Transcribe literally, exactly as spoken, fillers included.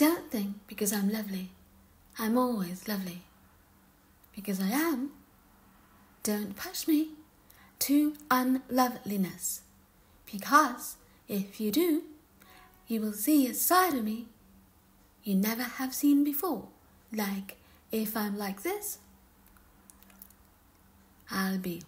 Don't think because I'm lovely, I'm always lovely. Because I am, don't push me to unloveliness. Because if you do, you will see a side of me you never have seen before. Like, if I'm like this, I'll be...